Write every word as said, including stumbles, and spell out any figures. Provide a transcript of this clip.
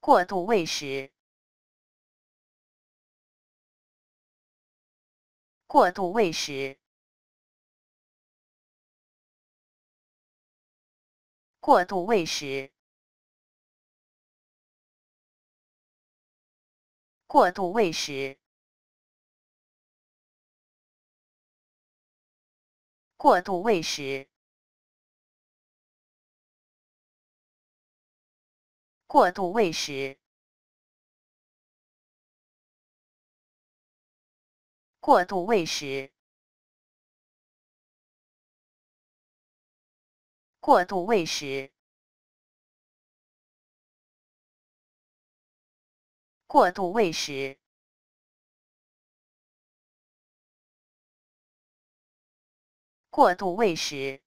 过度喂食。过度喂食。过度喂食。过度喂食。过度喂食。 过度喂食，过度喂食，过度喂食，过度喂食，过度喂食。